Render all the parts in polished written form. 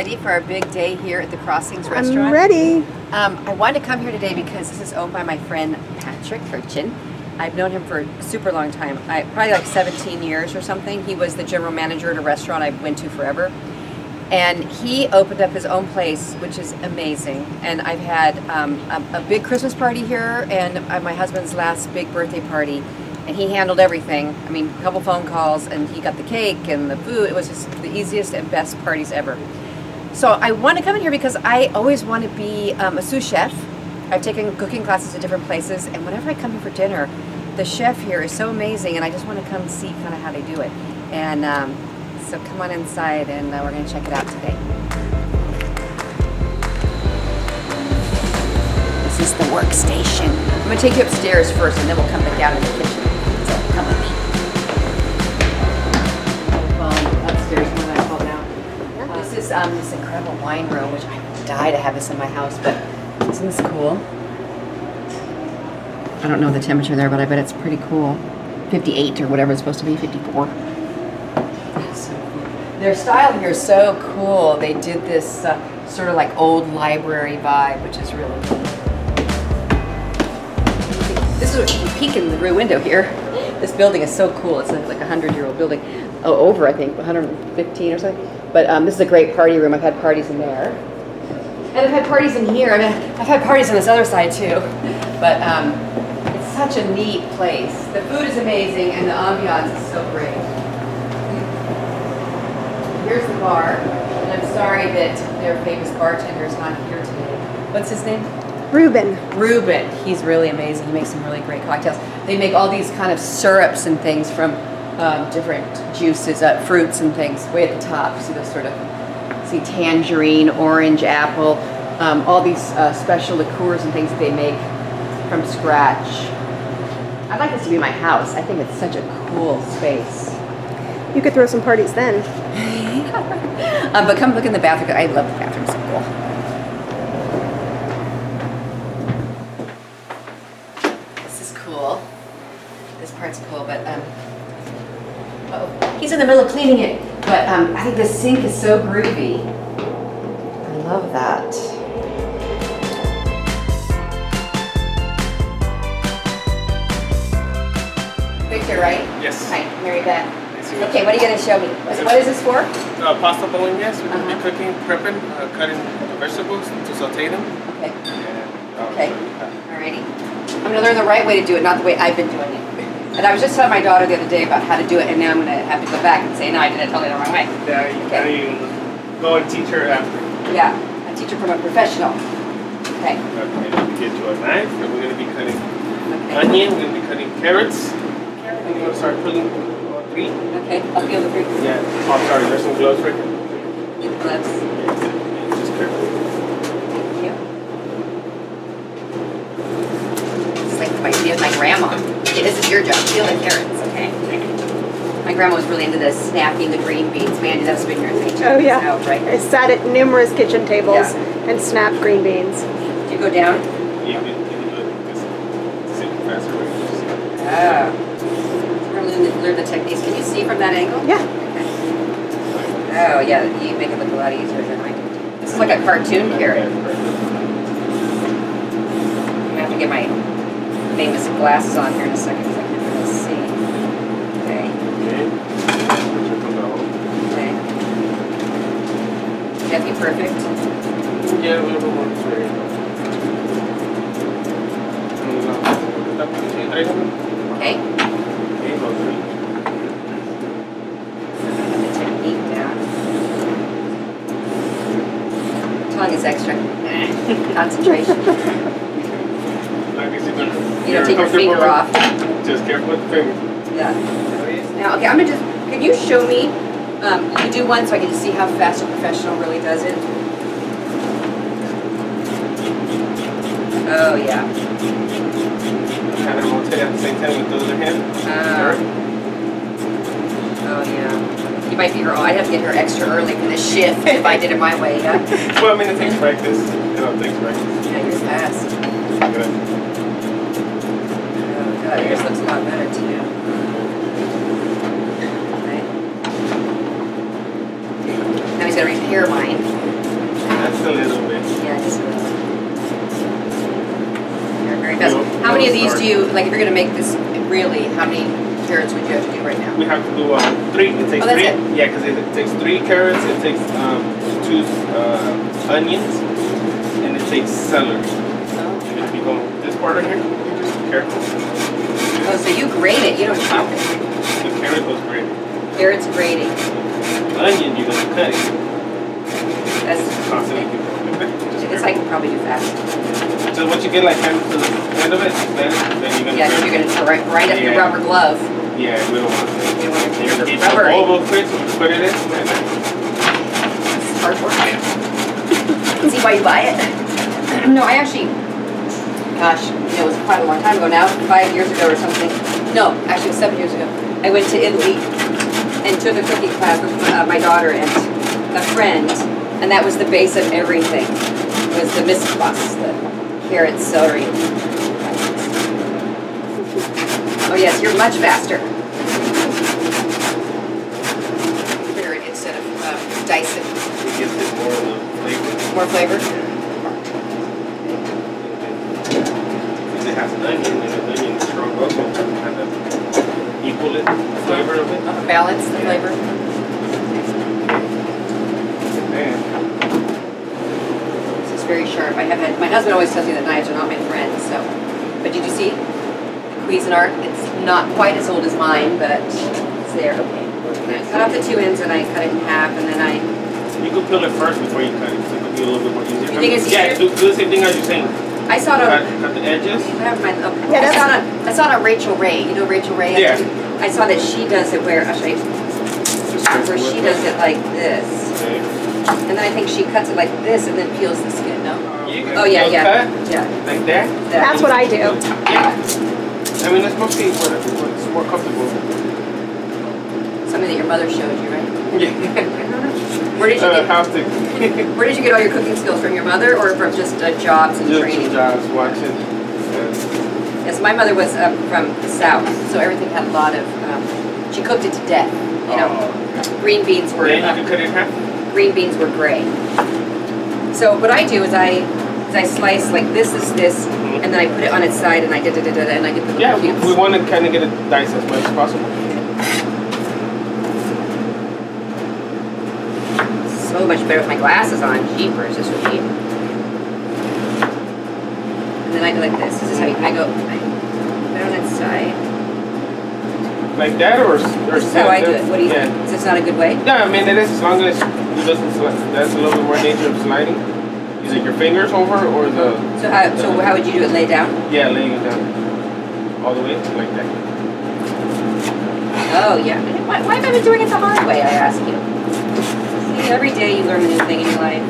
ready for our big day here at the Crossings restaurant? I'm ready. I wanted to come here today because this is owned by my friend Patrick Kirchen. I've known him for a super long time, probably like 17 years or something. He was the general manager at a restaurant I went to forever. And he opened up his own place, which is amazing. And I've had a big Christmas party here and my husband's last big birthday party. And he handled everything. I mean, a couple phone calls and he got the cake and the food. It was just the easiest and best parties ever. So I want to come in here because I always want to be a sous chef. I've taken cooking classes at different places, and whenever I come here for dinner, the chef here is so amazing, and I just want to come see kind of how they do it. And so come on inside, and we're going to check it out today. This is the workstation. I'm going to take you upstairs first, and then we'll come back down in the kitchen. So come with me. Upstairs when I fall down. This incredible wine room, which I would die to have this in my house, but. Isn't this cool? I don't know the temperature there, but I bet it's pretty cool. 58 or whatever it's supposed to be, 54. That's so cool. Their style here is so cool. They did this sort of like old library vibe, which is really cool. This is what you peek in the rear window here. This building is so cool. It's like a 100-year-old building. Oh, over, I think, 115 or something. But this is a great party room. I've had parties in there. And I've had parties in here. I mean, I've had parties on this other side too. But it's such a neat place. The food is amazing and the ambiance is so great. Here's the bar. And I'm sorry that their famous bartender is not here today. What's his name? Ruben. Ruben. He's really amazing. He makes some really great cocktails. They make all these kind of syrups and things from different juices, fruits and things. Way at the top, see those sort of. See tangerine, orange, apple, all these special liqueurs and things that they make from scratch. I'd like this to be my house. I think it's such a cool space. You could throw some parties then. But come look in the bathroom. I love the bathroom. It's cool. This is cool. This part's cool, but uh-oh. He's in the middle of cleaning it. But I think the sink is so groovy. I love that. Victor, right? Yes. Hi, Mary Beth. Nice okay, what are you going to show me? What is this for? Pasta bolognese. We're going to be cooking, prepping, cutting vegetables to saute them. Okay. And, okay. Alrighty. I'm going to learn the right way to do it, not the way I've been doing it. And I was just telling my daughter the other day about how to do it, and now I'm going to have to go back and say, no, I did it totally the wrong way. Yeah, you can go and teach her after. Yeah, I teach her from a professional. Okay. Okay, we get to a knife, and we're going to be cutting onion, we're going to be cutting carrots. And we're going to start peeling three. Okay, I'll peel the three. Yeah, oh, sorry, there's some gloves right here. Get the gloves. Yeah, just careful. Thank you. It's like my idea of my grandma. Okay, this is your job. Peel the carrots, okay? My grandma was really into the snacking, the green beans. Mandy, that's been your thing. Oh, yeah. Out, right? I sat at numerous kitchen tables and snapped green beans. Did you go down? Yeah, you can do it because it's faster way to just oh. We're going to learn the techniques. Can you see from that angle? Yeah. Okay. Oh, yeah, you make it look a lot easier than I do. This is like a cartoon carrot. I'm going to have to get my... famous glasses on here in a second because I can't really see. Okay. Okay. Does that be perfect? Yeah, a little bit more. Okay. Put the technique down. Tongue is extra. Concentration. You don't take your finger off. Just careful with the finger. Yeah. Now, okay, I'm going to just, can you show me, you can do one so I can just see how fast a professional really does it. Oh, yeah. And then we'll take it at the same time with the other hand. Oh, yeah. You might be wrong. I'd have to get her extra early for the shift if I did it my way, yeah? Well, I mean, it takes practice. Yeah, you're fast. Good. Yours looks a lot better too. Okay. Now he's going to repair mine. Just a little bit. Yes. You're very fast. How many of these do you, like if you're going to make this really, how many carrots would you have to do right now? We have to do three. It takes three. It? Yeah, because it takes 3 carrots, it takes 2 onions, and it takes celery. Oh. Should it be going this part right here? Just be careful. Oh, so you grate it, you don't chop it. The carrot was grated. Carrot's grating. Onion, you're going to cut it. This I can probably do fast. So once you get like kind of to the end of it, then you're gonna you're gonna throw it right up your rubber glove. Yeah, we don't want to. You want to keep the rubber. Elbow quick, put it in. This is hard work. See why you buy it? No, I actually, it was quite a long time ago now, 5 years ago or something. No, actually, it was 7 years ago. I went to Italy and took a cooking class with my daughter and a friend. And that was the base of everything. It was the miskwas, the carrots, celery. Oh yes, you're much faster. Carrot instead of dice it. It gives it more flavor. More flavor? Because it has an onion, and an onion is strong also to kind of equal it, the flavor of it. Balance the flavor. Very sharp. I have had, my husband always tells me that knives are not my friends, so. But did you see? Cuisinart, it's not quite as old as mine, but it's there. Okay. And I cut off the 2 ends and I cut it in half and then I... You could peel it first before you cut it, so it could be a little bit more easier. You think it's easier? Yeah, do the same thing as you're saying. I saw it on... Cut the edges? I saw it on Rachel Ray. You know Rachel Ray? Yeah. I saw that she does it where, she does it like this. Okay. And then I think she cuts it like this and then peels the skin, no? Oh, yeah. Like that? That's what I do. Yeah. I mean, that's mostly what's more comfortable. Something that your mother showed you, right? Yeah. Where did you get all your cooking skills? From your mother or from just jobs and training? Just jobs, watching. Yes, my mother was from the South, so everything had a lot of... she cooked it to death, you know. Green beans were... Then you could cut it in half? Green beans were gray. So what I do is I slice like this, and then I put it on its side and I and I get the little cubes. We want to kind of get it diced as much as possible. So much better with my glasses on. Jeepers, this was cheap. And then I go like this. This is how I go. I put it on its side. Like that, or that's how I do it. What do you think? Is this not a good way? Yeah, I mean it is, as long as it doesn't slide. That's a little bit more danger of sliding. Is it your fingers over or the? So how would you do it? Lay down? Yeah, laying it down, all the way like that. Oh yeah. Why have I been doing it the hard way? I ask you. See, every day you learn a new thing in your life.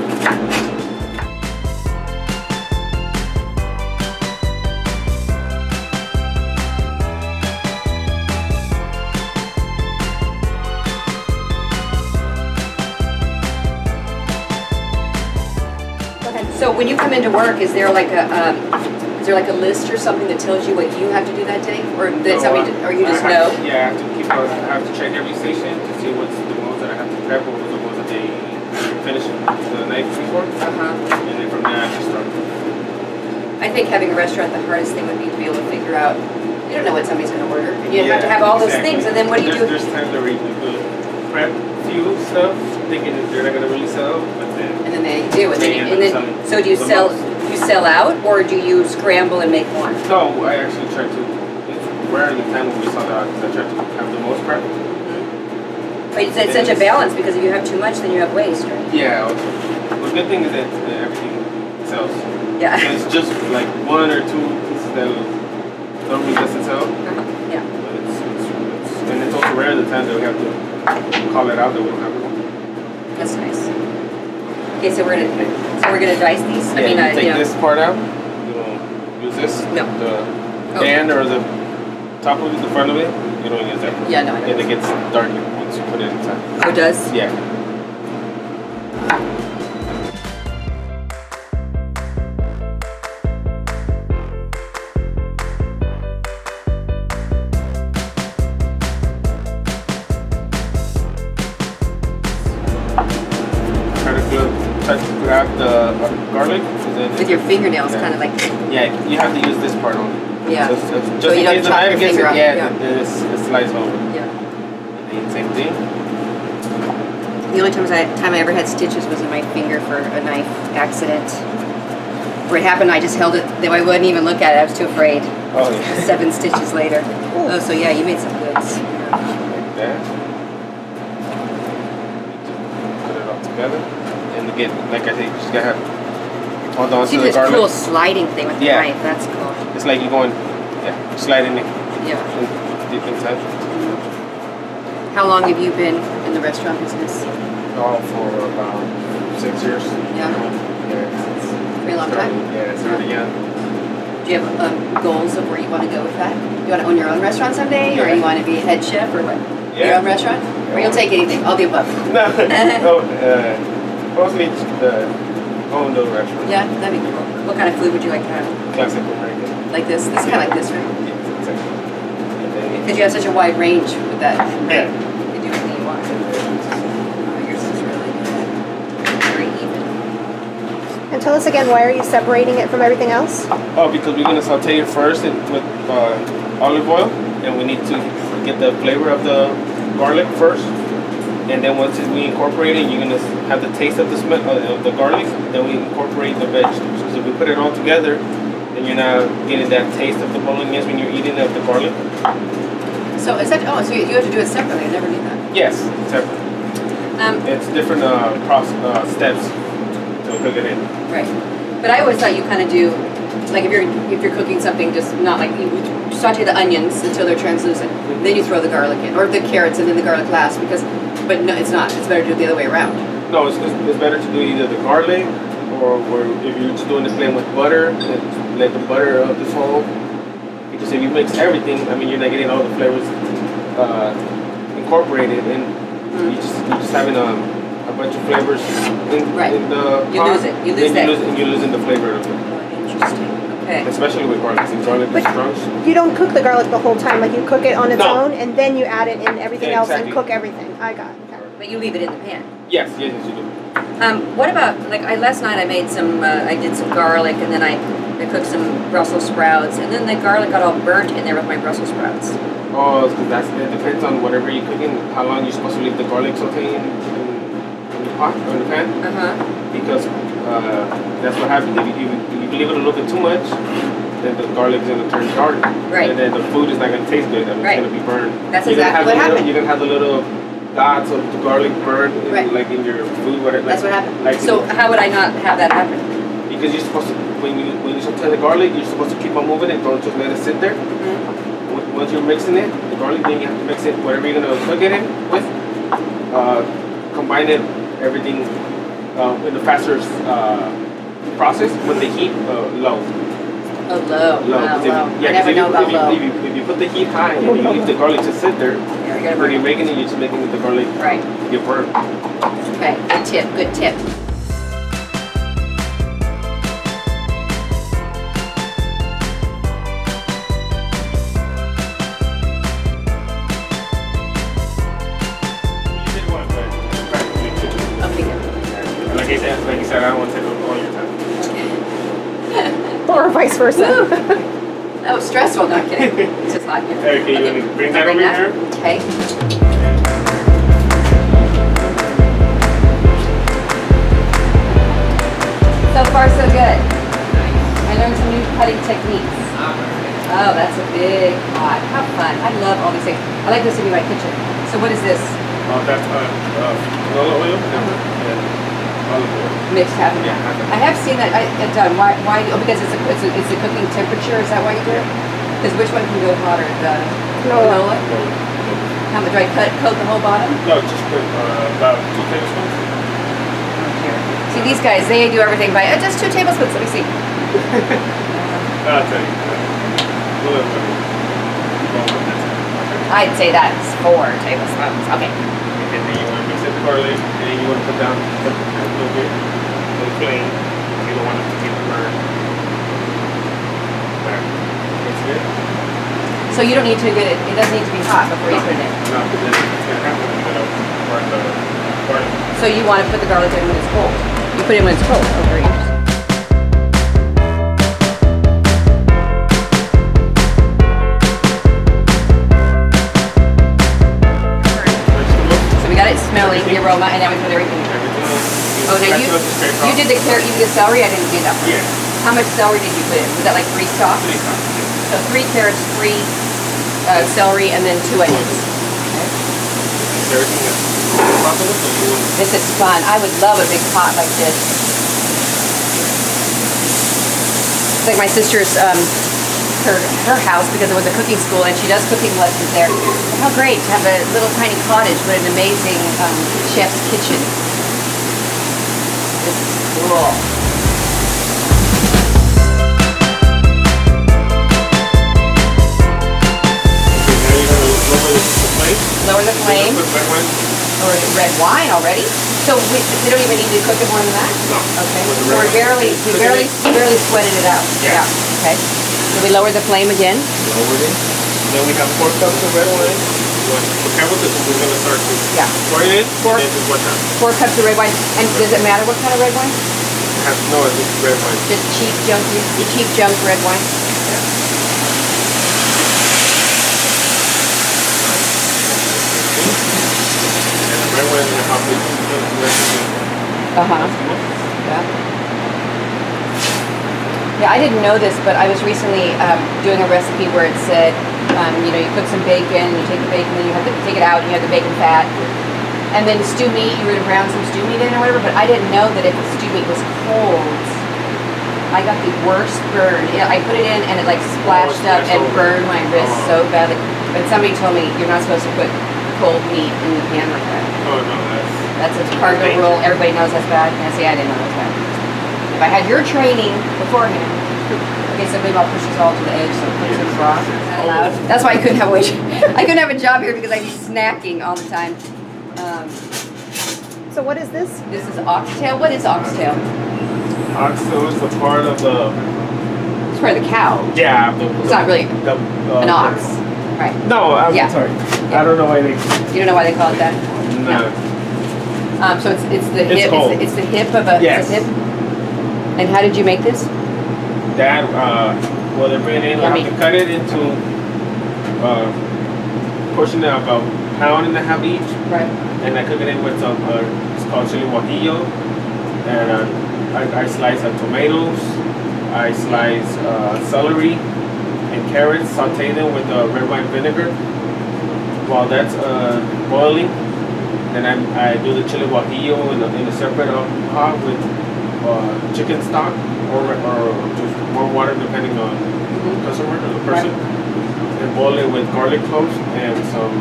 So when you come into work, is there like a list or something that tells you what you have to do that day, or that somebody, or you just know? Yeah, I have to keep. I have to check every station to see what's the ones that I have to prep, or the ones that they finish the night before. And then from there I just start. I think having a restaurant, the hardest thing would be to be able to figure out. You don't know what somebody's going to order, and you have to have all those things, and then what do you do? There's times where you do prep few stuff, thinking that they're not going to really sell, but then. And then they do, so do you sell out, or do you scramble and make more? No, I actually try to. It's rare in the time when we sell out, because I try to have the most prep. But it's such a balance, because if you have too much, then you have waste, right? Yeah. Okay. The good thing is that everything sells. Yeah. So it's just like 1 or 2 pieces that don't really doesn't sell. Yeah. But it's also rare in the time that we have to call it out that we don't have one. That's nice. Okay, so we're gonna dice these. Yeah, I mean, you take this part out. You don't use this. No. The band or the top of it, the front of it. You don't use that. Yeah, no. I don't. And it gets darker once you put it inside. Oh, it does? Yeah. Grab the garlic. With your fingernails, yeah. Kind of like. Yeah, you have to use this part only. Yeah. So, just so in case the knife gets it, it slides over. Yeah. And same thing. The only time I ever had stitches was in my finger for a knife accident. Where it happened, I just held it. I wouldn't even look at it. I was too afraid. Oh, yeah. 7 stitches later. Ooh. Oh, so yeah, you made some goods. Like that. Put it all together, and again, like I said, you just gotta have. See this cool sliding thing with the knife. That's cool. It's like you're going, sliding it. Yeah. Deep inside. Mm-hmm. How long have you been in the restaurant business? Oh, for about 6 years. Yeah. It's a pretty long time. Yeah, it's really young. Do you have goals of where you want to go with that? Do you want to own your own restaurant someday, or you want to be a head chef, or what? Yeah. Your own restaurant? Yeah. Or you'll take anything? All the above. No. Mostly own the restaurant. Yeah, that'd be cool. What kind of food would you like to have? Classic American. Like this? It's kind of like this, right? Yeah, exactly. Because you have such a wide range with that. Yeah. You can do anything you want. Yours is really good. Very even. And tell us again, why are you separating it from everything else? Oh, because we're going to saute it first with olive oil, and we need to get the flavor of the garlic first. And then once we incorporate it, you're going to have the taste of the smell of the garlic. Then we incorporate the vegetables. So if we put it all together, then you're now getting that taste of the bolognese when you're eating of the garlic. So is that? Oh, so you have to do it separately. I never knew that. Yes, separate. It's different steps to cook it in. Right, but I always thought you kind of do like if you're cooking something, just not like you saute the onions until they're translucent, then you throw the garlic in, or the carrots and then the garlic last because. But no, it's not. It's better to do it the other way around. No, it's better to do either the garlic or if you're just doing the same with butter, and let the butter up this whole. Because if you mix everything, I mean, you're not getting all the flavors incorporated, and you're just having a bunch of flavors in the pot. You lose it. You lose that. You're losing the flavor of it. Oh, interesting. Okay. Especially with garlic. You don't cook the garlic the whole time. Like you cook it on its own, and then you add it in everything else and cook everything. I got it. Okay. But you leave it in the pan. Yes, yes, you do. What about last night? I made some. I did some garlic, and then I cooked some Brussels sprouts, and then the garlic got all burnt in there with my Brussels sprouts. Oh, it depends on whatever you're cooking. How long you're supposed to leave the garlic sauteing in the pot or in the pan? Because that's what happens. If you leave it a little bit too much, then the garlic's going to turn dark. Right. And then the food is not going to taste good. I mean, it's going to be burned. That's exactly what happened. You're going to have the little dots of the garlic burned in your food. Whatever. That's what happened. So how would I not have that happen? Because you're supposed to, when you saute the garlic, you're supposed to keep on moving it. Don't just let it sit there. Once you're mixing it, the garlic, then you have to mix it, whatever you're going to cook it in with. Combine it, everything in the faster process when the heat low. Oh, low. Low. Wow, low. Yeah, if you put the heat high and you leave the garlic to sit there, when you're making it, you're just making the garlic get burnt. Okay, good tip, good tip. Vice versa. That was stressful, not kidding. It's just hot here. Okay, you want to bring that over here? Okay. So far, so good. Nice. I learned some new cutting techniques. Oh, that's a big pot. How fun. I love all these things. I like this to be my kitchen. So what is this? Oh, that's canola oil. Mixed happening. Yeah, I have seen that at done. Why? Oh, because it's a cooking temperature. Is that why you do it? Because which one can go hotter? The canola. How much do I coat the whole bottom? No, just put about 2 tablespoons. Here. See these guys? They do everything by just 2 tablespoons. Let me see. I'd say that's 4 tablespoons. Okay. And then you want to mix it with garlic, and then you want to put down the little bit, a little plain. You don't want it to get burned. That's it. So you don't need to get it. It doesn't need to be hot before you put it in. No, because it's going to happen when you put the garlic. So you want to put the garlic in when it's cold. You put it in when it's cold. aroma, and that was with everything. Everything was, you did the carrot, you did the celery, I didn't do that one. Yeah. How much celery did you put in? Was that like 3 stalks? 3 stalks, yeah. So 3 carrots, 3 celery, and then 2 onions. Okay. Everything is possible, so you want... This is fun. I would love a big pot like this. It's like my sister's... her house, because it was a cooking school and she does cooking lessons there. How great to have a little tiny cottage, but an amazing chef's kitchen. This is cool. Lower the flame. Or red wine already? So we don't even need to cook it more than that? No. Okay. So we barely sweated it out. Yeah. Okay. So we lower the flame again. Lower it. And then we have 4 cups of red wine. Okay, with this one, we're going to start to pour it in. Four cups of red wine. And does it matter what kind of red wine? No, it's just red wine. Just cheap junk, red wine? Yeah. And the red wine is going to help with the recipe. Yeah. Yeah, I didn't know this, but I was recently doing a recipe where it said, you know, you cook some bacon, you take the bacon, then you have to take it out, and you have the bacon fat, and then stew meat. You were to brown some stew meat in or whatever. But I didn't know that if the stew meat was cold, I got the worst burn. You know, I put it in and it like splashed up and burned my wrist so badly. But somebody told me you're not supposed to put cold meat in the pan like that. Oh no, that's a cardinal rule. Everybody knows that's bad. And I say I didn't know that's bad. If I had your training beforehand, okay, so maybe I'll push this all to the edge so it puts it raw. That's why I couldn't have a I couldn't have a job here because I'd be snacking all the time. So what is this? This is oxtail. What is oxtail? Oxtail is the part of the. It's part of the cow. Yeah, it's not really an ox, right? No, I'm sorry. Yeah. I don't know why they. You don't know why they call it that? No. So it's the hip. And how did you make this? That, well, they bring it in. I have to cut it into portion of about 1.5 pounds each. Right. And I cook it in with some, it's called chili guajillo. And I slice tomatoes. I slice celery and carrots, saute them with red wine vinegar. While that's boiling, then I do the chili guajillo in a separate pot with. Chicken stock or just more water depending on the customer or the person, and boil it with garlic cloves and some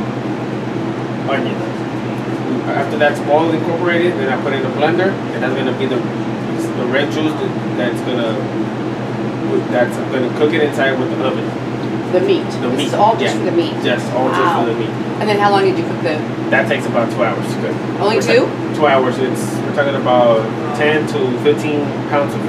onions. After that's all incorporated, then I put it in a blender, and that's gonna be the red juice that's gonna cook it inside with the oven. The meat. It's all just for the meat. Yes, all just for the meat. And then how long did you cook the? That takes about 2 hours to cook. Only 2? 2 hours. We're talking about 10 to 15 pounds of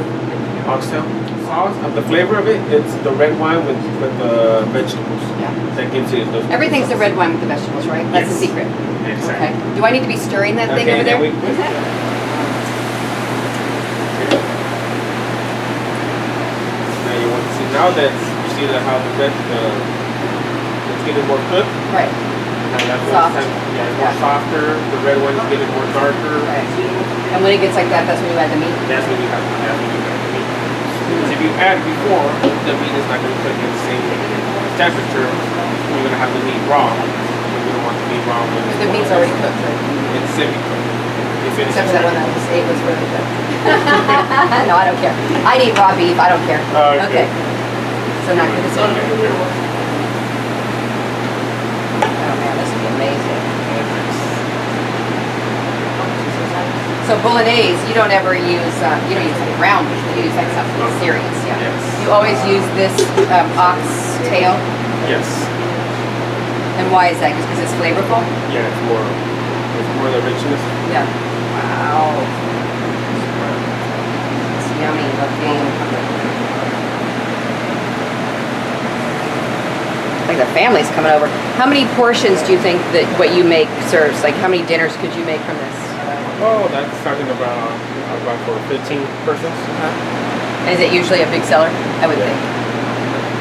oxtail sauce. The flavor of it, it's the red wine with the vegetables. Yeah. That gives you those. Everything's the red wine with the vegetables, right? That's the secret. Exactly. Okay. Do I need to be stirring that thing over there? Now you want to see you see how the red it's getting more cooked. Right. And that's more softer. The red one's getting more darker. Right. And when it gets like that, that's when you add the meat? That's when you add the meat. Because if you add before, the meat is not going to cook at the same temperature. You're going to have the meat raw. You don't want the meat raw. Because the meat's already cooked, right? It's semi-cooked. Except for that one I just ate was really good. No, I don't care. I eat raw beef. I don't care. Okay. So not going to say anything. Oh, man, this would be amazing. So bolognese, you don't ever use, you don't use like ground beef, you use like something serious, yeah. Yes. You always use this ox tail? Yes. And why is that? Just because it's flavorful? Yeah, it's more the richness. Yeah. Wow. It's yummy looking. Like the family's coming over. How many portions do you think that what you make serves? Like how many dinners could you make from this? Oh, that's talking about for 15 persons. Uh-huh. Is it usually a big seller? I would think.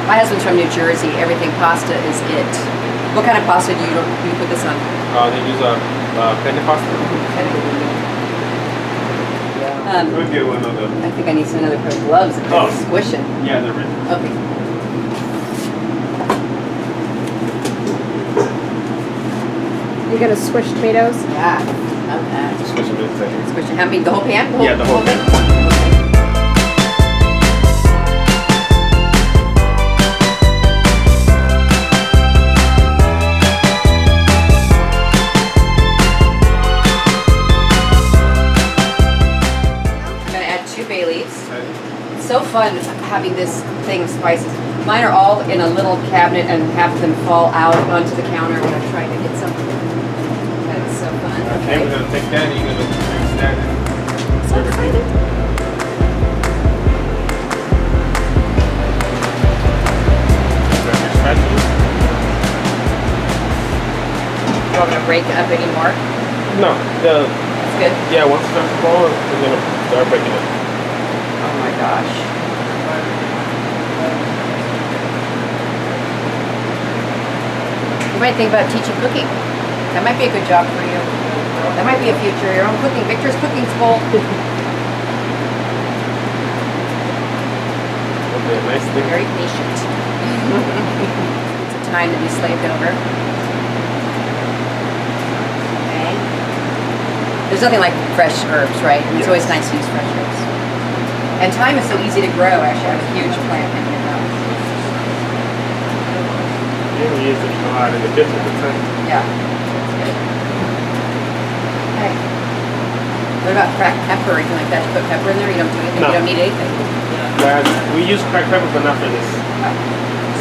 My husband's from New Jersey. Everything pasta is it. What kind of pasta do you put this on? They use penne pasta. We'll get one of them. I think I need some another pair of gloves. Oh, squishing. Yeah, they're written. Okay. You're gonna squish tomatoes? Yeah. Love that. Squish them in a second. Squish them. How many? The whole pan? Yeah, the whole pan. So fun having this thing of spices. Mine are all in a little cabinet and half of them fall out onto the counter when I'm trying to get something. That's so fun. Okay, we're going to take that and you're going to mix that in. So excited. You want me to break it up anymore? No. It's good? Yeah, once it starts to fall, we're going to start breaking it. Oh my gosh. You might think about teaching cooking. That might be a good job for you. That might be a future, your own cooking, Victor's cooking school. Okay, nice thing. Very patient. It's a time to be slaved over. Okay. There's nothing like fresh herbs, right? Yes. It's always nice to use fresh herbs. And thyme is so easy to grow, actually. I have a huge plant in here now. Yeah, we use it a lot in the kitchen, right? Yeah. Okay. What about cracked pepper or anything like that? You put pepper in there? You don't do anything? No. You don't need anything? Yeah. We use cracked pepper, but not for this.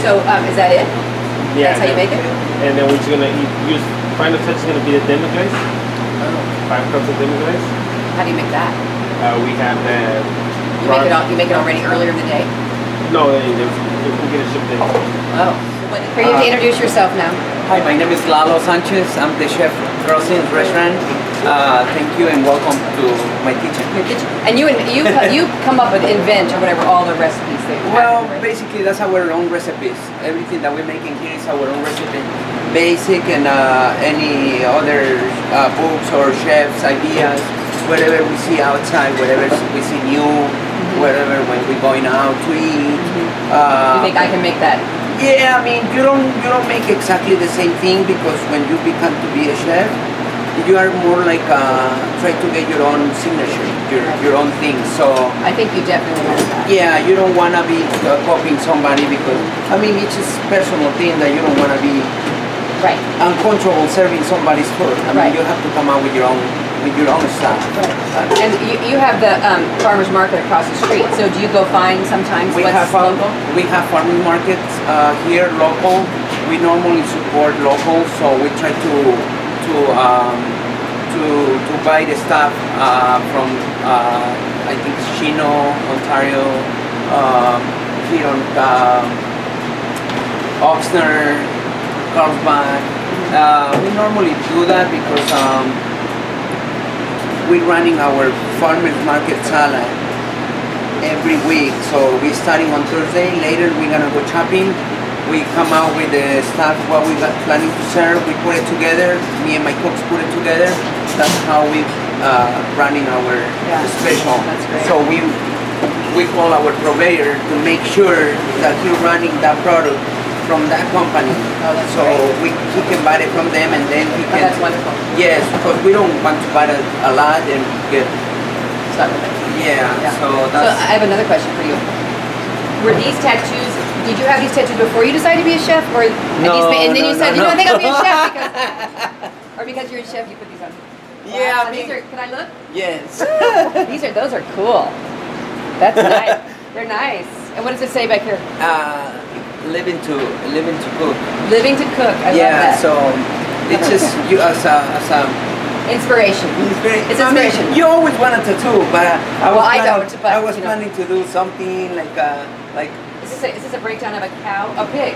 So, is that it? Yeah. That's how you make it? And then we're just going to use, final touch is going to be the demi-glace. Oh. 5 cups of demi-glace. How do you make that? We have that. You make it already earlier in the day? No, we get it shipped in. Oh. For you to introduce yourself now. Hi, my name is Lalo Sanchez. I'm the chef at Crossings restaurant. Thank you and welcome to my kitchen. Your kitchen. And you come up with invent or whatever all the recipes that you have, right? Basically that's our own recipes. Everything that we're making here is our own recipe. Basic and any other books or chefs' ideas. Whatever we see outside, whatever we see new, whatever when we're going out to eat. You think I can make that? Yeah, I mean you don't make exactly the same thing because when you become to be a chef, you are more like try to get your own signature, your own thing. So I think you definitely have that. Yeah, you don't want to be copying somebody because I mean it's just personal thing that you don't want to be right uncomfortable serving somebody's food. I mean you have to come out with your own. With your own stuff. Right. And you have the farmers market across the street, so do you go find sometimes what's local? We have farming markets here, local. We normally support local, so we try to buy the stuff from, I think, Chino, Ontario, here on Oxnard, Carlsbad. We normally do that because we're running our farmers market salad every week. So we're starting on Thursday. Later we're gonna go shopping. We come out with the stuff what we got planning to serve. We put it together. Me and my cooks put it together. That's how we're running our special. That's great. So we call our provider to make sure that you're running that product from that company. Oh, so he can buy it from them and then he can... Oh, that's wonderful. Yes, because we don't want to buy it a lot and get stuck with it. Yeah, so that's... So I have another question for you. Were these tattoos... Did you have these tattoos before you decided to be a chef? Or no, you said, you know, I think I'll be a chef because... Or because you're a chef, you put these on. Yeah, wow, I mean, these are... Can I look? Yes. Those are cool. That's nice. They're nice. And what does it say back here? Living to cook. Living to cook. I love that. Yeah. So it's just you as a inspiration. It's inspiration. I mean, you always wanted to do, but I was planning to do something like. Is this a breakdown of a cow? A pig.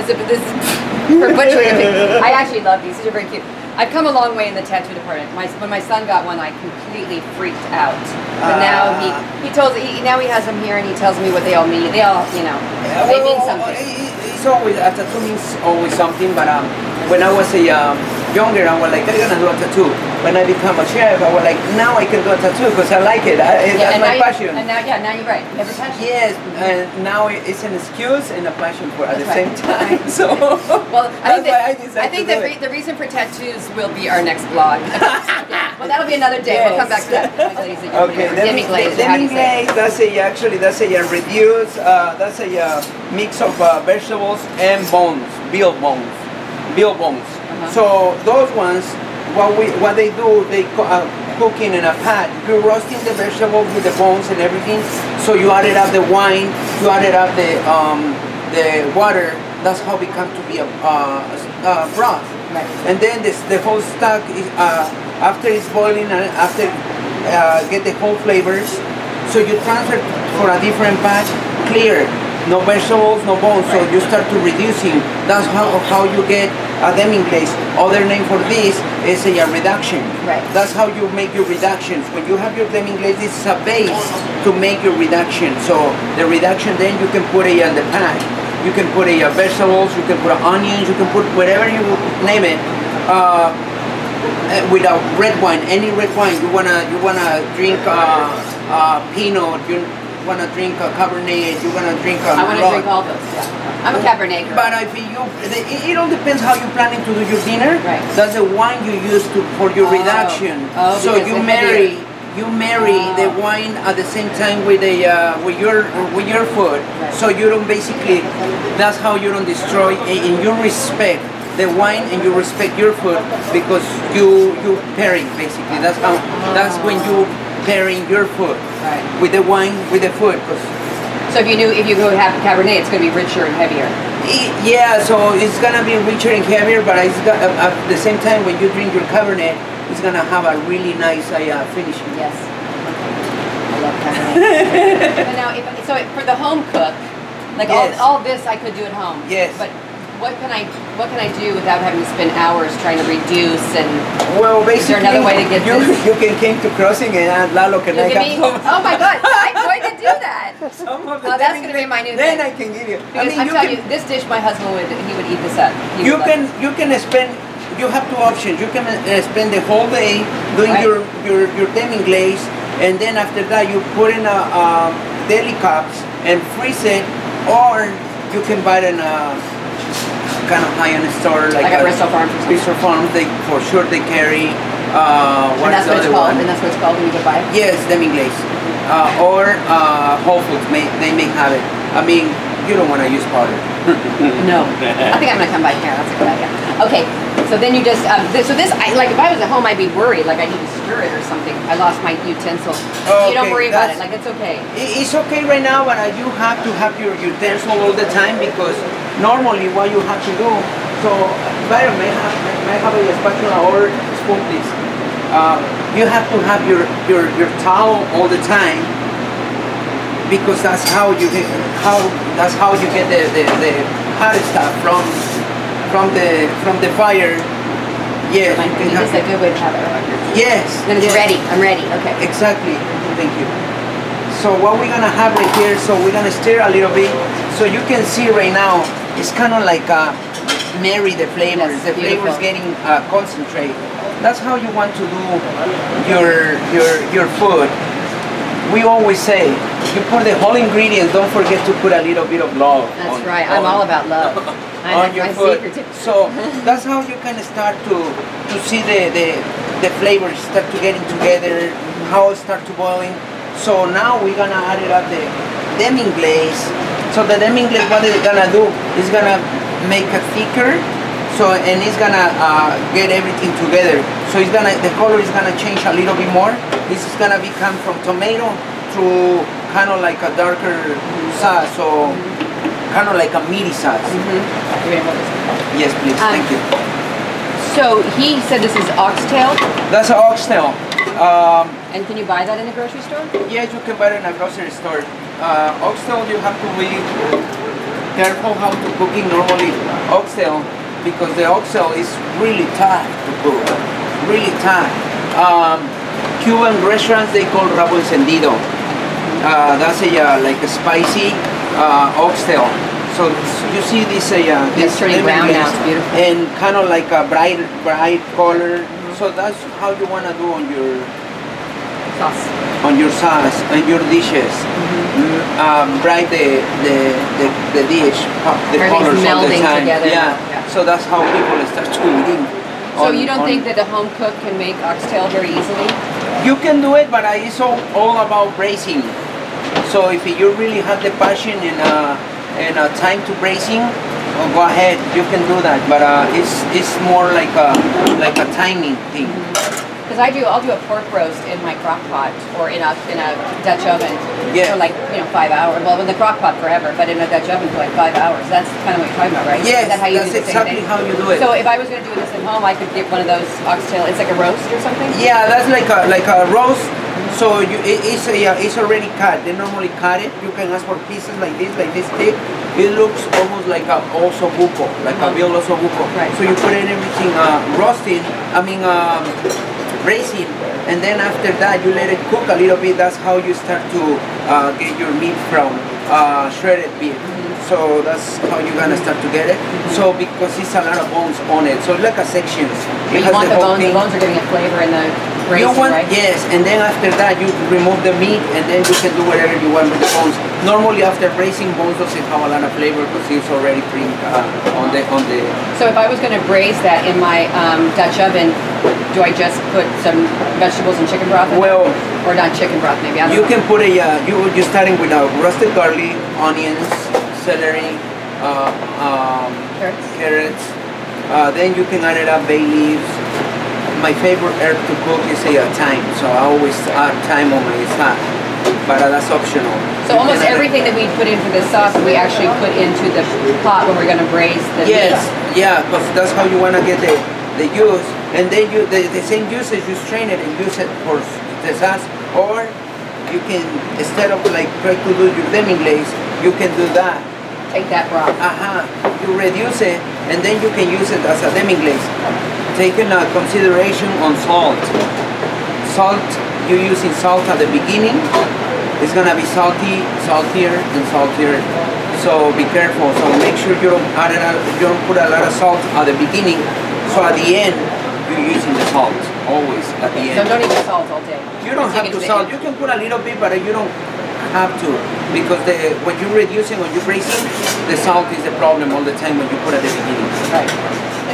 This is for butchering a pig. I actually love these. These are very cute. I've come a long way in the tattoo department. When my son got one, I completely freaked out. But now he has them here and he tells me what they all mean. They all, you know, they mean something. It's always, a tattoo means always something, but when I was a younger, I was like, they're gonna do a tattoo. When I become a chef, I was like, now I can do a tattoo because I like it. That's my passion. Now you're right. Every passion. Yes, and now it's an excuse and a passion for at the same time. So well, I think the reason for tattoos will be our next blog. Well, that'll be another day. Yes. We'll come back to that. Okay, demi-glaze. That's a mix of vegetables and bones, veal bones. Uh-huh. So those ones, what they do, they cooking in a pot. You're roasting the vegetables with the bones and everything. So you added up the wine, you added up the water. That's how it comes to be a broth. Right. And then the whole stock is. After it's boiling and after get the whole flavors, so you transfer for a different batch, clear, no vegetables, no bones, so you start to reducing. That's how you get a demi-glaze. Other name for this is a reduction. Right. That's how you make your reductions. When you have your demi-glaze, this is a base to make your reduction. So the reduction, then you can put it on the pan. You can put it on vegetables, you can put onions, you can put whatever you name it. Without red wine, any red wine you wanna drink Pinot, you wanna drink a Cabernet, you wanna drink a. I wanna drink all those. Yeah, I'm a Cabernet girl. But if you, it all depends how you're planning to do your dinner. Right. That's the wine you use for your reduction. Oh, so you marry the wine at the same time with your food. Right. So you don't basically. That's how you don't destroy in your respect. The wine and you respect your food because you pairing basically. That's when you pairing your food with the wine with the food. So if you go have Cabernet, it's gonna be richer and heavier. Yeah, so it's gonna be richer and heavier, but it's got, at the same time when you drink your Cabernet, it's gonna have a really nice finishing. Yes, I love Cabernet. But now, for the home cook, like all this I could do at home. Yes, but. What can I do without having to spend hours trying to reduce and? Well, basically, is there another way to get this? You can come to Crossing and add Lalo. Can I have some? Oh my God! I'm going to do that. That's going to be my new thing. Then I can give you. Because I'm telling you, this dish, my husband would eat this up. You can spend. You have two options. You can spend the whole day doing your demi-glaze, and then after that you put in a deli cups and freeze it, or you can buy it in a. Kind of high-end store like at Bristol Farms. Bristol Farms, they for sure they carry. And that's what it's called when you go buy. Yes, demi-glaze, or Whole Foods. They may have it. I mean, you don't want to use powder. No, I think I'm gonna come by here. That's a good idea. Okay, so then you just if I was at home, I'd be worried. Like I need to stir it or something. I lost my utensil. Okay, you don't worry about it. Like it's okay. It's okay right now, but you have to have your utensil all the time because. Normally, what you have to do, so better may have a spatula or spoon, please. You have to have your towel all the time because that's how you get the hot stuff from the fire. Yeah, that's a good way to have it. Yes. Then it's ready. I'm ready. Okay. Exactly. Thank you. So what we're gonna have right here? So we're gonna stir a little bit. So you can see right now. It's kind of like marry the flavors. Yes, the flavors getting concentrated. That's how you want to do your food. We always say, you put the whole ingredients. Don't forget to put a little bit of love. That's right. I'm all about love. On your food. So that's how you kind of start to see the flavors start to getting together. How it start to boiling. So now we're gonna add it up the demi-glaze. So the demi-glaze, what it's gonna do, it's gonna make it thicker, and it's gonna get everything together. So it's gonna, the color is gonna change a little bit more. This is gonna become from tomato to kind of like a darker sauce, so kind of like a meaty sauce. Mm-hmm. Yes, please, thank you. So he said this is oxtail? That's an oxtail. And can you buy that in a grocery store? Yes, you can buy it in a grocery store. Oxtail, you have to be careful how to cook it normally oxtail because the oxtail is really tough to cook, really tough. Cuban restaurants, they call rabo encendido. That's a like a spicy oxtail. So you see this this really brown now, it's beautiful, and kind of like a bright color. Mm-hmm. So that's how you want to do on your sauce, and your dishes. Mm-hmm. Bright the dish, the colors melding all the time. Together. Yeah. Yeah. So that's how people start eating. So you don't think that a home cook can make oxtail very easily? You can do it, but it's all about braising. So if you really have the passion and time to braising, go ahead, you can do that. But it's more like a timing thing. Because I'll do a pork roast in my crock pot or in a Dutch oven for like 5 hours. Well, in the crock pot forever, but in a Dutch oven for like 5 hours. That's kind of what you're talking about, right? Yes, that's exactly how you do it. So if I was going to do this at home, I could get one of those oxtail. It's like a roast or something. Yeah, that's like a roast. So it's already cut. They normally cut it. You can ask for pieces like this thick. It looks almost like a osso buco, like a veal osso buco. Right. So you put in everything braising, and then after that you let it cook a little bit. That's how you start to get your meat from shredded beef. So that's how you're gonna start to get it. So because it's a lot of bones on it, so it's like a section. You want the bones. The bones are giving a flavor in the braising, right? Yes, and then after that you remove the meat, and then you can do whatever you want with the bones. Normally after braising, bones doesn't have a lot of flavor because it's already creamed on the. So if I was going to braise that in my Dutch oven, do I just put some vegetables and chicken broth? Well, or not chicken broth, maybe. You can put you're starting with roasted garlic, onions, celery, carrots. Then you can add it up, bay leaves. My favorite herb to cook is thyme, so I always add thyme on my side, but that's optional. So almost everything that we put in for this sauce, we actually put into the pot when we're going to braise the meat. Yeah, because that's how you want to get the juice, and then you the same juices you strain it and use it for the sauce, or you can, instead of like try to do your demi glaze, you can do that. Take that broth. You reduce it, and then you can use it as a demi-glaze. Taking a consideration on salt. Salt, you're using salt at the beginning. It's gonna be salty, saltier, and saltier. So be careful. So make sure you don't put a lot of salt at the beginning. So at the end, you're using the salt always at the end. So don't even salt all day. You don't have to salt. You can put a little bit, but you don't have to, because when you're reducing or you're braising, the salt is the problem all the time when you put at the beginning. Right.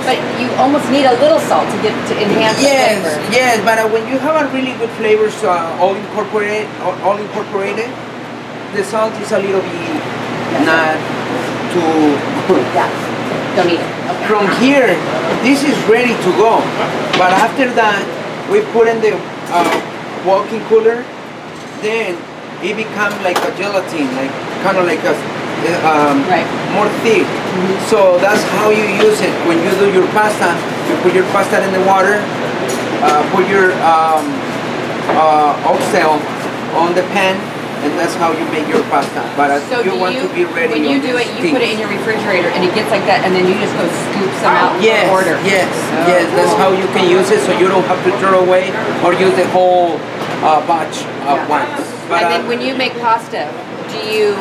But you almost need a little salt to enhance the flavor. Yes, but when you have a really good flavors, all incorporated, the salt is a little bit not too. Yeah. Don't eat it. Okay. From here, this is ready to go. But after that, we put in the walking cooler, then it becomes like a gelatin, like kind of like a more thick. Mm-hmm. So that's how you use it. When you do your pasta, you put your pasta in the water, put your oxtail on the pan, and that's how you make your pasta. But so you want to be ready. When you do it, you put it in your refrigerator, and it gets like that, and then you just go scoop some out and order. Yes. That's how you can use it, so you don't have to throw away or use the whole batch at once. But, and then when you make pasta, do you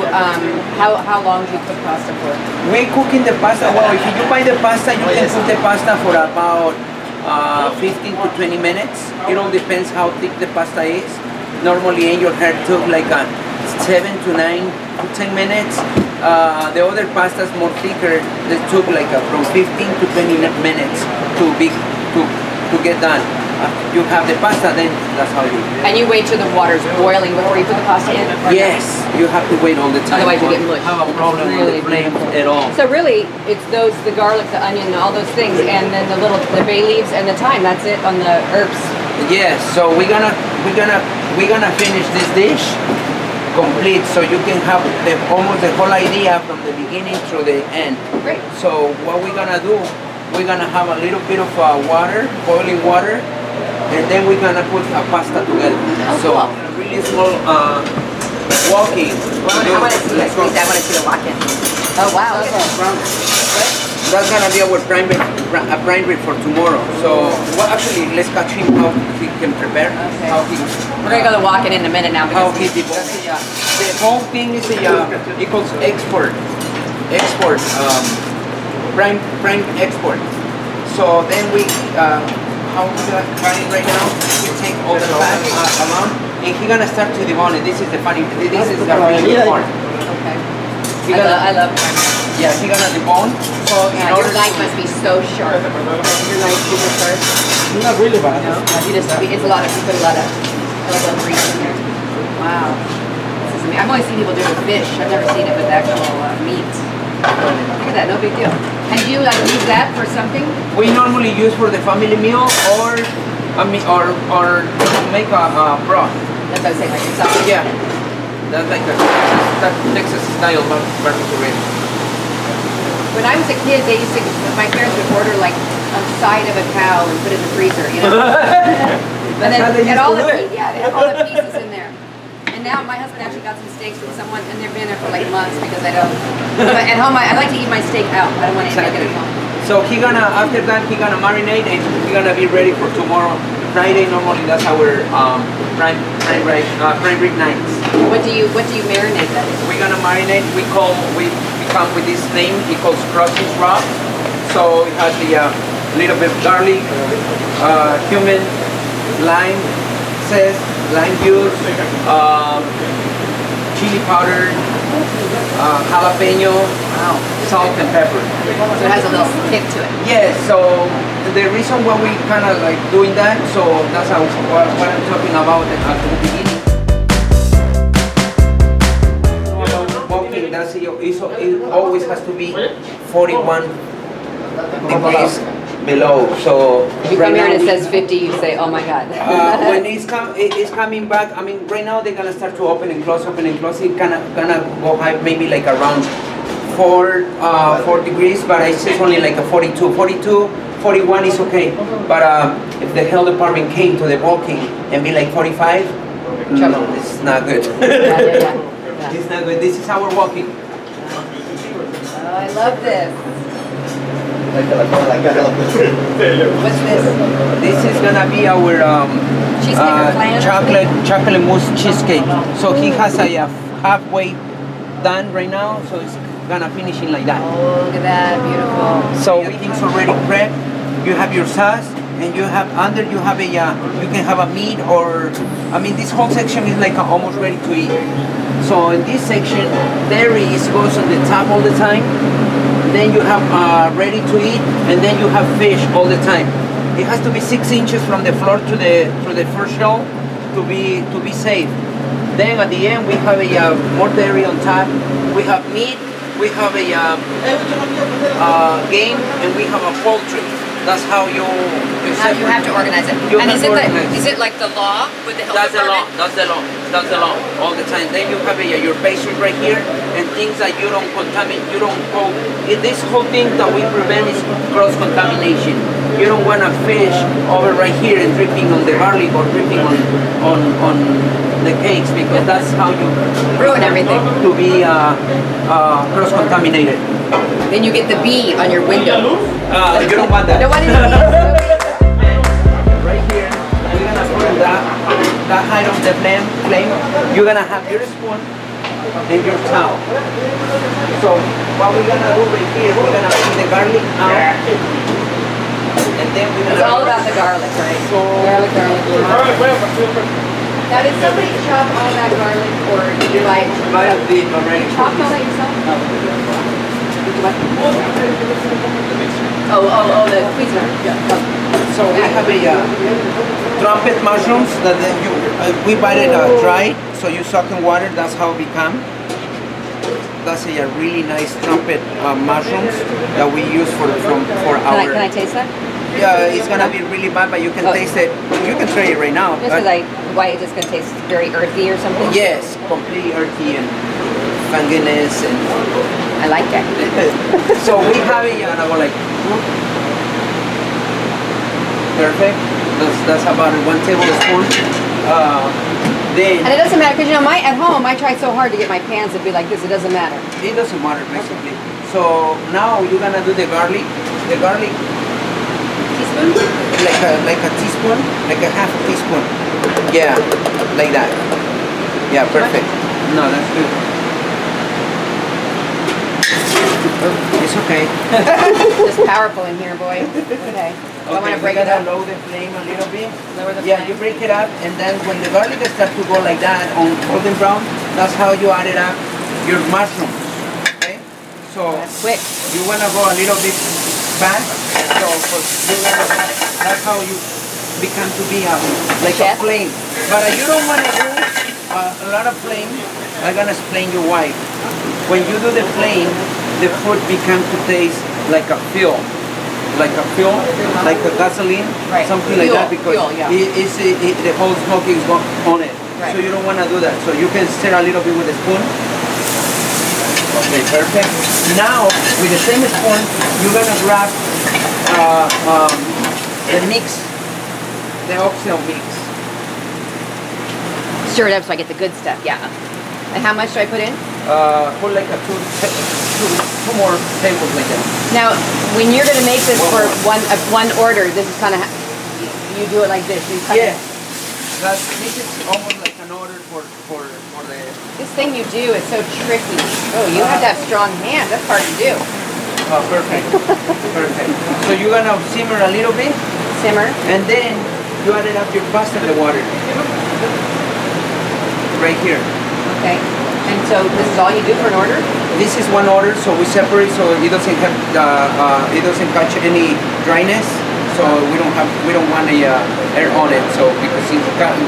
how long do you cook pasta for? We cooking the pasta. Well, if you buy the pasta, you can cook the pasta for about 15 to 20 minutes. It all depends how thick the pasta is. Normally angel hair took like 7 to 9 to 10 minutes. The other pastas more thicker, they took like from 15 to 20 minutes to get done. You have the pasta, then that's how you... And you wait till the water's boiling before you put the pasta in? Yes, you have to wait all the time. Otherwise you get mushed. Have a problem with the flame at all. So really, it's the garlic, the onion, all those things, and then the bay leaves and the thyme, that's it on the herbs. Yes, so we're gonna finish this dish complete, so you can have almost the whole idea from the beginning through the end. Great. So what we're gonna do, we're gonna have a little bit of water, boiling water, and then we're gonna put a pasta together. So really small walking. I wanna see the walk-in. Oh wow. Okay. That's gonna deal with prime rib for tomorrow. So, well, actually, let's catch him how he can prepare. Okay. How he. We're gonna go to walk in a minute now. How he did. The whole thing is a equals export, prime export. So then we how we frying right now. We take all the fat amount, and he's gonna start to debone it. This is the funny. This is the really part. Okay. I love prime rib. Yeah, you're gonna debone. So yeah, your knife must be so sharp. Your knife super sharp. Not really bad. No, you just it's a lot of, you put a lot of grease in there. Wow, this is amazing. I've only seen people do it with fish. I've never seen it with actual meat. Look at that, no big deal. And do you like use that for something? We normally use for the family meal or make a broth. That's what I was saying, like a sauce. Yeah, that's like a Texas style barbecue rib. When I was a kid, they used to, my parents would order like a side of a cow and put it in the freezer, you know? And then they had all the pieces, yeah, they had all the pieces in there. And now my husband actually got some steaks from someone, and they've been there for like months because I don't. But at home, I like to eat my steak out. I don't want to make it at home. So he gonna, after that, he gonna marinate and he gonna be ready for tomorrow. Friday normally that's our prime rib nights. What do you marinate that in? We're gonna marinate. We come with this name, it calls Crusty's Rub. So it has the little bit of garlic, cumin, lime zest, lime juice, chili powder, jalapeno, salt and pepper. So it has a little kick to it. Yes, so the reason why we kind of like doing that, so that's what I'm talking about at the beginning. It always has to be 41 degrees below. So if you come here and it says 50, you say, oh my God. When it's coming back, I mean, right now they're gonna start to open and close. It's gonna go high, maybe like around 4 degrees, but I say only like a 42. 42, 41 is okay. But if the health department came to the walking and be like 45, no, it's not good. Yeah. It's not good. This is our walking. Oh, I love this. What's this? This is gonna be our chocolate mousse cheesecake. So he has a halfway done right now, so it's gonna finish it like that. Oh, look at that, beautiful. So everything's already prepped. You have your sauce, and you have under you have a you can have a meat or I mean this whole section is like almost ready to eat. So in this section, dairy goes on the top all the time. Then you have ready to eat, and then you have fish all the time. It has to be 6 inches from the floor to the first row to be safe. Then at the end we have a more dairy on top. We have meat, we have a game, and we have a poultry. That's how you have to organize it. And is it like the law with the health department? That's the law all the time. Then you have your pastry right here and things that you don't contaminate, you don't go. This whole thing that we prevent is cross-contamination. You don't want to fish over right here and dripping on the garlic or dripping on the cakes because that's how you ruin everything to be cross-contaminated. Then you get the bee on your window. You don't want that. Nobody right here, you're gonna put that height of the flame. You're gonna have your spoon and your towel. So what we're gonna do right here, we're gonna put the garlic out. And then we're gonna. It's all about the garlic, right? So garlic. Now, did somebody chop all that garlic, or did you like? Might have been already. Chopped all that yourself? No. Oh, the Cuisinart. Yeah. So we have a trumpet mushrooms that we bite it dry, so you soak in water. That's how it become. That's a really nice trumpet mushrooms that we use for our. Can I taste that? Yeah, it's gonna be really bad, but you can taste it. You can try it right now. Just like why it's gonna taste very earthy or something. Yes, completely earthy and funginess and. I like that. So we have it and I go like perfect. That's about 1 tablespoon. And it doesn't matter, because you know, my, at home, I tried so hard to get my pans to be like this, it doesn't matter. It doesn't matter, basically. Okay. So now you're going to do the garlic. The garlic. Teaspoon? Like a teaspoon, like a half a teaspoon. Yeah, like that. Yeah, perfect. Okay. No, that's good. Oh, it's okay. It's powerful in here, boy. Okay. Okay, I want to break it up. Lower the flame a little bit. Lower the flame. You break it up, and then when the garlic starts to go like that on golden brown, that's how you add it up your mushrooms. Okay? So that's quick. You want to go a little bit fast. So that's how you become to be like a flame. But you don't want to do a lot of flame. I'm going to explain you why. When you do the flame, the food becomes to taste like a fuel. Like a fuel, like a gasoline, right. Something fuel, like that, because fuel, yeah. The whole smoke is going on it. Right. So you don't want to do that. So you can stir a little bit with a spoon. Okay, perfect. Now, with the same spoon, you're going to grab the mix, the oxtail mix. Stir it up so I get the good stuff, yeah. And how much do I put in? Put like a two more tables like that. Now, when you're going to make this one order, this is kind of, you do it like this. You cut it. This is almost like an order for the... This thing you do is so tricky. Oh, you have to have strong hands. That's hard to do. Oh, perfect. Perfect. So you're going to simmer a little bit. Simmer. And then you add up your pasta in the water. Right here. Okay. And so this is all you do for an order? This is one order, so we separate, so it doesn't have it doesn't catch any dryness. So we don't want any air on it. So because it's gonna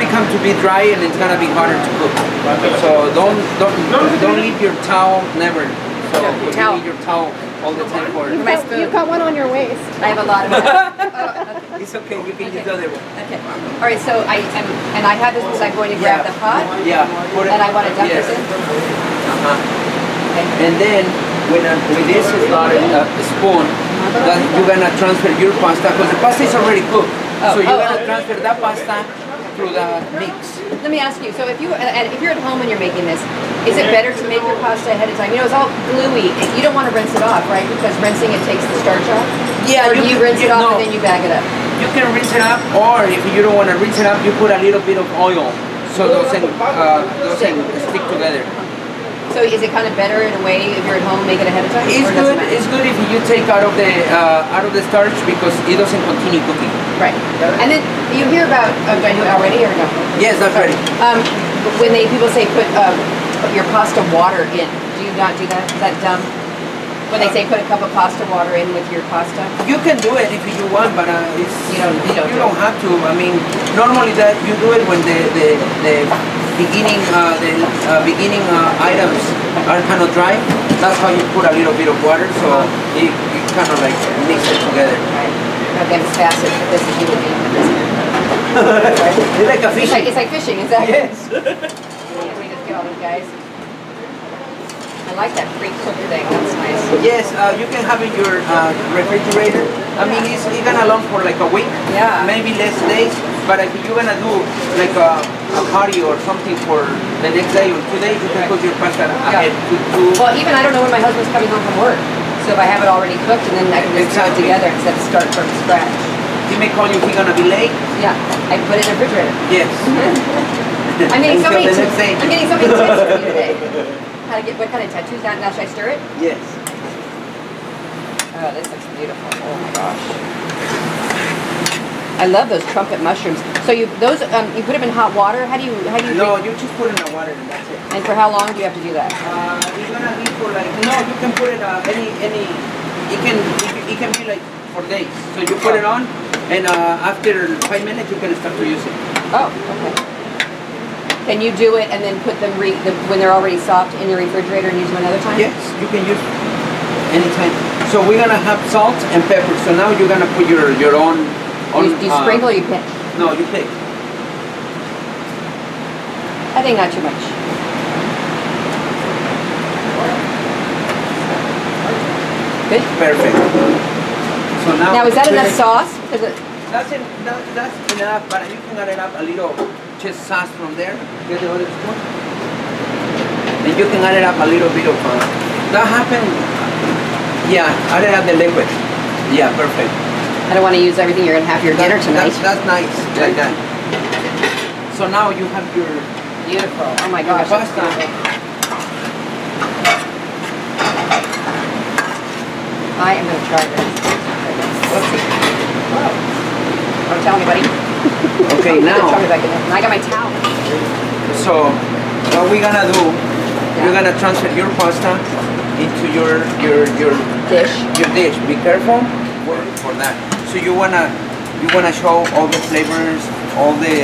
become to be dry, and it's gonna be harder to cook. So don't leave your towel, never. So you need your towel all the time for it. You've got one on your waist. I have a lot of that. It's okay, you can use the other one. Okay. All right, so I have this because I'm going to grab the pot. Yeah. And I want to dump this in. Okay. And then, when this is loaded up, the spoon, that you're going to transfer your pasta, because the pasta is already cooked. Oh. So you're going to transfer that pasta through the mix. Let me ask you, so if you're at home and you're making this, is it better to make your pasta ahead of time? You know, it's all gluey. You don't want to rinse it off, right? Because rinsing it takes the starch off? Yeah. Or you rinse it off and then you bag it up? You can rinse it up, or if you don't want to rinse it up, you put a little bit of oil so those things stick together. So is it kind of better in a way if you're at home, make it ahead of time? It's good. It's good if you take out of the starch, because it doesn't continue cooking. Right. And then you hear about do I do it already or no? Yes, that's ready. When people say put your pasta water in, do you not do that? Is that dumb? When they say put a cup of pasta water in with your pasta? You can do it if you want, but you don't have to. I mean, normally that you do it when the beginning items are kind of dry. That's how you put a little bit of water, so it kind of like mix it together. Right. Okay, it's faster. This is you would be. It's like a fishing. It's like fishing, exactly. Yes. Can we just get all those guys? I like that pre-cooked thing, that's nice. Yes, you can have it in your refrigerator. I mean, it's gonna long for like a week, maybe less days, but if you're gonna do like a party or something for the next day or 2 days, you can cook your pasta ahead. Well, even I don't know when my husband's coming home from work, so if I have it already cooked, and then I can just put it together instead of start from scratch. He may call you if he's gonna be late. Yeah, I put it in the refrigerator. Yes. I'm getting so many tips from you today. What kind of tattoos that? Now should I stir it? Yes. Oh, this looks beautiful. Oh my gosh. I love those trumpet mushrooms. So you put them in hot water. How do you? No, you just put it in the water and that's it. And for how long do you have to do that? You're gonna leave for like you can put it it can be like for days. So you put it on, and after 5 minutes you can start to use it. Oh, okay. Can you do it and then put them when they're already soft in your refrigerator and use them another time? Yes, you can use them anytime. So we're gonna have salt and pepper. So now you're gonna put your own. Do you sprinkle or you pick? No, you pick. I think not too much. Good. Perfect. So now is that enough sauce? That's enough, but you can add up a little just sauce from there. Get the other spoon. And you can add it up a little bit of that happened. Yeah, add it up the liquid. Yeah, perfect. I don't want to use everything. You're going to have your dinner tonight. That's nice, like that. So now you have your beautiful. Oh my gosh, pasta. I am going to try this. Wow. Don't tell anybody. Okay, now. I got my towel. So what we're going to do, you're going to transfer your pasta into your dish. Your dish. Be careful for that. So you wanna show all the flavors, all the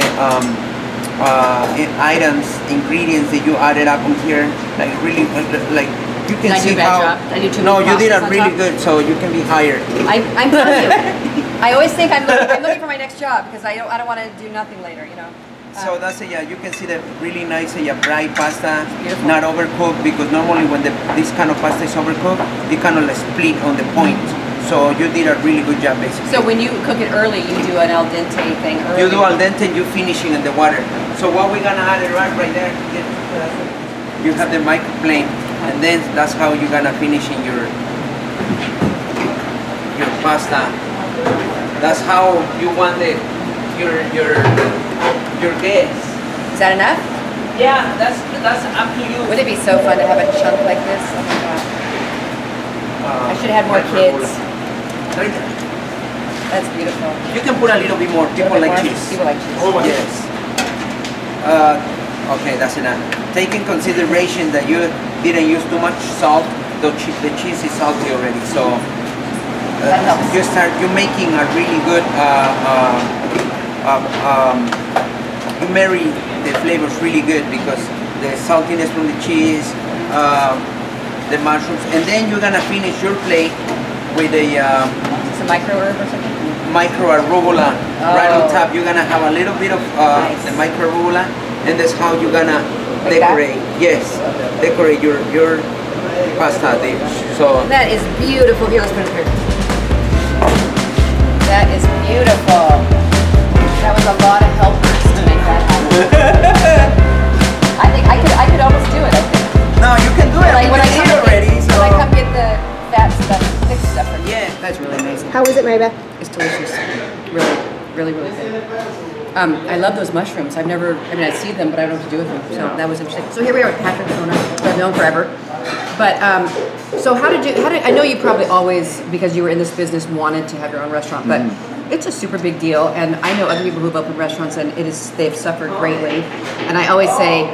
items, ingredients that you added up on here. Like really, like you can see how. No, you did a really good, so you can be hired. I'm telling you. I always think I'm looking for my next job because I don't want to do nothing later, you know. So that's it, yeah. You can see the really nice, bright pasta, not overcooked, because normally when this kind of pasta is overcooked, it kind of like split on the point. So you did a really good job, basically. So when you cook it early, you do an al dente thing early. You do al dente, you finish it in the water. So what we're gonna add it right there, you have the microplane, and then that's how you're gonna finish in your pasta. That's how you want it, your guests. Is that enough? Yeah, that's up to you. Wouldn't it be so fun to have a chunk like this? Oh my God. I should have had more kids. That's beautiful. You can put a little bit more. People like cheese. People like cheese. Oh, yes. Okay, that's enough. Take in consideration that you didn't use too much salt. The cheese is salty already, so that helps. You're making a really good. You marry the flavors really good because the saltiness from the cheese, the mushrooms, and then you're gonna finish your plate with a. It's a microarugula or something? Microarugula, oh. Right on top. You're gonna have a little bit of the microarugula, and that's how you're gonna decorate. That? Yes, decorate your pasta dish. So that is beautiful. Here, let's put it here. That is beautiful. That was a lot of helpers to make that happen. I think I could almost do it. I think. No, you can do it. Like when I eat already, so when I come get the fat stuff, thick stuff. Yeah, that's really amazing. How is it, Mary Beth? It's delicious. Really good. I love those mushrooms. I've never, I mean, I see them, but I don't know what to do with them. So that was interesting. So here we are with Patrick, owner I've known forever. But so how did I know you probably always, because you were in this business, wanted to have your own restaurant, but. It's a super big deal, and I know other people who've opened restaurants, and they've suffered greatly. And I always say,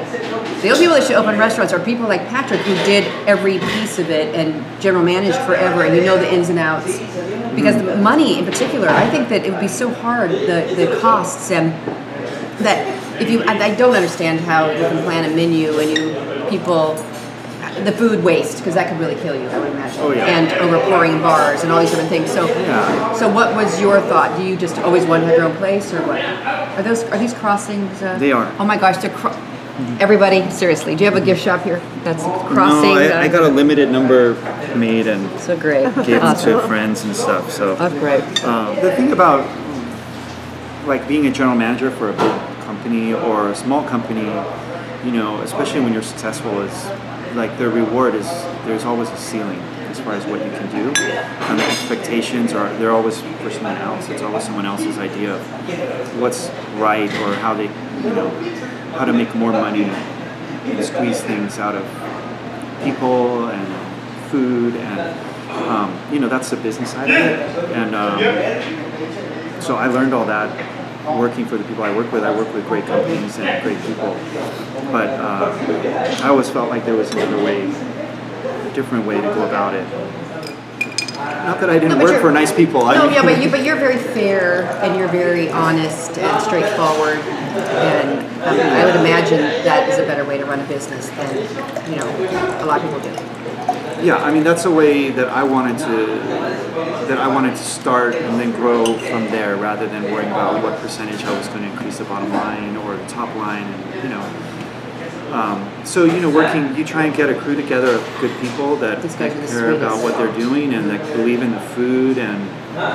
the only people that should open restaurants are people like Patrick, who did every piece of it and general managed forever, and you know the ins and outs. Because the money, in particular, I think that it would be so hard, the costs, and that if you, I don't understand how you can plan a menu and the food waste, because that could really kill you, I would imagine. Oh, yeah. And overpouring bars and all these different things. So, so what was your thought? Do you just always want to have your own place, or what? Are these crossings? They are. Oh my gosh, they're everybody. Seriously, do you have a gift shop here? That's Crossings. No, I got a limited number made and so great. Gave them to friends and stuff. So oh, great. The thing about like being a general manager for a big company or a small company, you know, especially when you're successful, is like the reward is there's always a ceiling as far as what you can do, and the expectations are they're always for someone else. It's always someone else's idea of what's right or how they, you know, how to make more money and squeeze things out of people and food, and you know, that's the business side of it. And so I learned all that working for the people I work with. I work with great companies and great people, but I always felt like there was another way, a different way to go about it. Not that I didn't work for nice people. No, I mean, yeah, but you're very fair, and you're very honest and straightforward, and I would imagine that is a better way to run a business than, you know, a lot of people do. Yeah, I mean, that's a way that I wanted to start and then grow from there, rather than worrying about what percentage I was going to increase the bottom line or the top line, and, you know. So, you know, working, you try and get a crew together of good people that care about what they're doing and that believe in the food and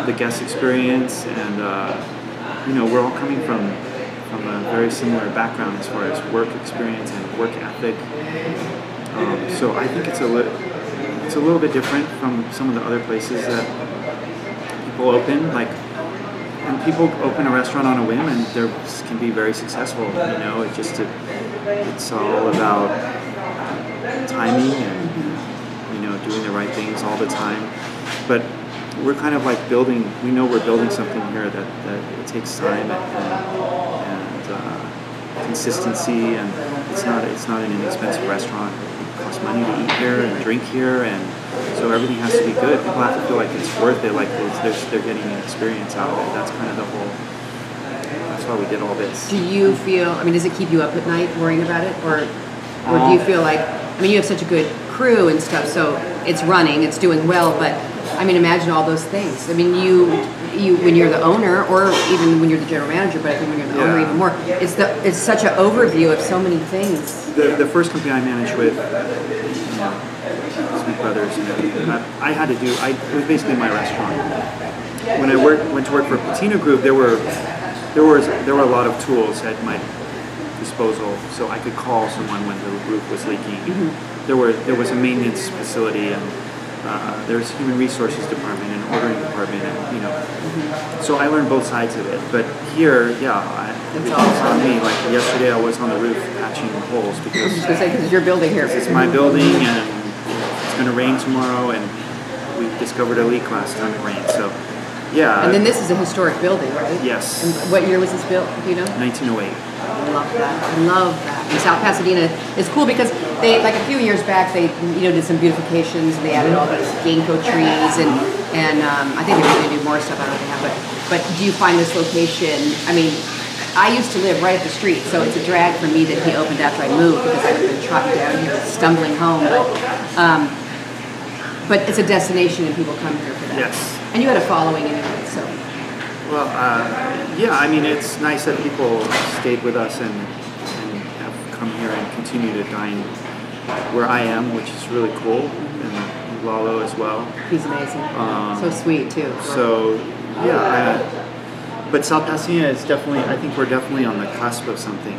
the guest experience, and you know, we're all coming from a very similar background as far as work experience and work ethic. So I think it's a little bit different from some of the other places that people open, like. And people open a restaurant on a whim, and they can be very successful. You know, it just it's all about timing and, you know, doing the right things all the time. But we're kind of like building. We know we're building something here that it takes time and consistency, and it's not an inexpensive restaurant. It costs money to eat here and drink here, and. So everything has to be good. People have to feel like it's worth it, like they're getting an experience out of it. That's kind of the whole, that's why we did all this. Do you feel, I mean, does it keep you up at night worrying about it? Or do you feel like, I mean, you have such a good crew and stuff, so it's running, it's doing well, but I mean, imagine all those things. I mean, you when you're the owner, or even when you're the general manager, but I think when you're the owner even more, it's such an overview of so many things. The first company I managed with, Snoop Brothers, and everything. I had to do. It was basically my restaurant. When I went to work for Patina Group, there were a lot of tools at my disposal, so I could call someone when the roof was leaking. Mm-hmm. There was a maintenance facility, and there was a human resources department and ordering department, and you know. Mm-hmm. So I learned both sides of it. But here, it's all on me. Like yesterday, I was on the roof patching holes because it's your building here. It's my building, and. Going to rain tomorrow, and we discovered a leak last time it rained, so yeah. And then this is a historic building, right? Yes. And what year was this built, do you know? 1908. I love that. I love that. And South Pasadena is cool because they, like a few years back, they did some beautifications, and they added all those ginkgo trees, and I think they're going to do more stuff, I don't know if they have, but do you find this location, I mean, I used to live right up the street, so it's a drag for me that he opened after I moved, because I've been trotting down here, stumbling home, but it's a destination, and people come here for that. Yes. And you had a following anyway, so. Well, yeah, I mean, it's nice that people stayed with us and have come here and continue to dine where I am, which is really cool, and Lalo as well. He's amazing. So sweet, too. So, yeah. But South Pasadena is definitely, I think we're definitely on the cusp of something.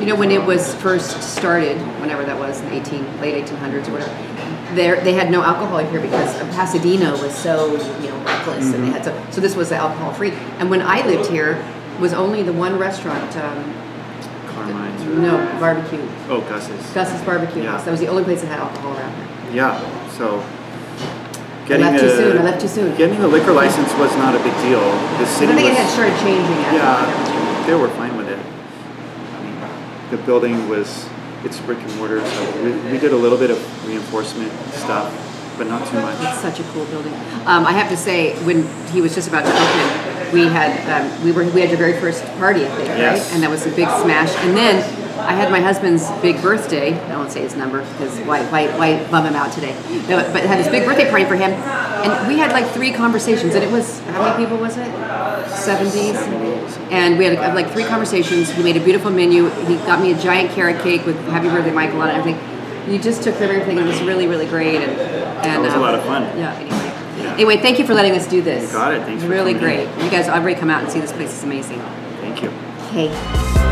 You know, when it was first started, whenever that was, in late 1800s or whatever, they had no alcohol here because Pasadena was so, you know, reckless. Mm-hmm. And they had so this was alcohol-free. And when I lived here, was only the one restaurant, Carmine's. Barbecue. Oh, Gus's. Gus's Barbecue House. That was the only place that had alcohol around here. Yeah, so... I left too soon. Getting the liquor license was not a big deal. The city I think it had started changing. Yeah, they were fine with it. I mean, the building it's brick and mortar, so we did a little bit of reinforcement stuff, but not too much. It's such a cool building. I have to say, when he was just about to open, we had your very first party, I think, right? And that was a big smash. And then. I had my husband's big birthday. I won't say his number because why bum him out today? No, but had this big birthday party for him, and we had like 3 conversations. And it was, how many people was it? 70s. And we had like 3 conversations. He made a beautiful menu. He got me a giant carrot cake with "Happy Birthday, Michael" on it. And everything. You just took everything. It was really, really great. And it was a lot of fun. Yeah. Anyway, thank you for letting us do this. You got it. Thanks. Really great. You guys, everybody, come out and see this place. It's amazing. Thank you. Okay.